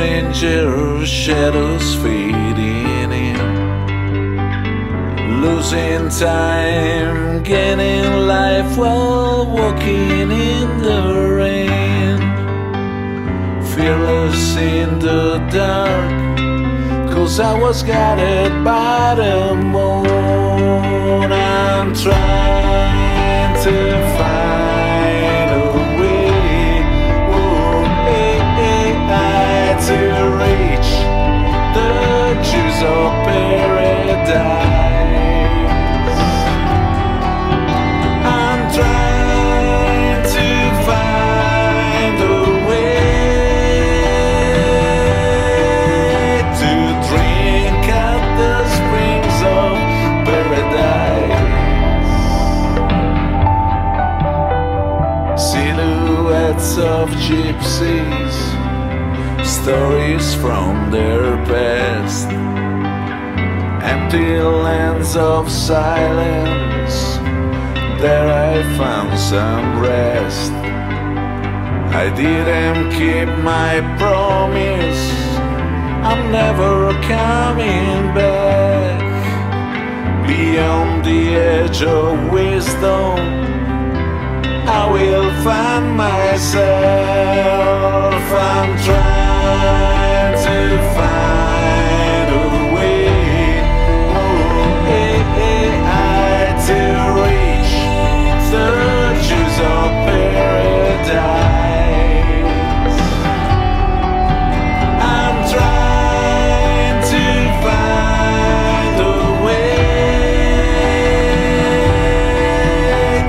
stranger of shadows fading in, losing time, gaining life while walking in the rain, fearless in the dark, 'cause I was guided by the moon. I'm trying to find to reach the juice of paradise. I'm trying to find a way to drink at the springs of paradise. Silhouettes of gypsies, stories from their past, empty lands of silence. There I found some rest. I didn't keep my promise, I'm never coming back. Beyond the edge of wisdom, I will find myself. I'm trying to find a way, to reach the juice of paradise. I'm trying to find a way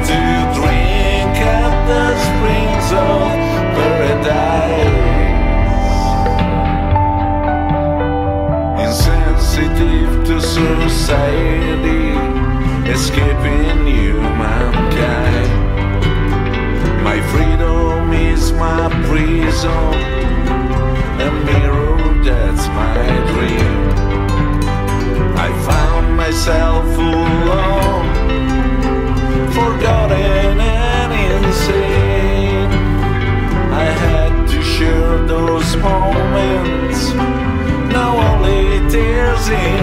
to drink at the springs of paradise. Sensitive to society, escaping humankind. My freedom is my prison, a mirror that's my dream. I found myself alone, forgotten and insane. I had to share those moments, now only tears in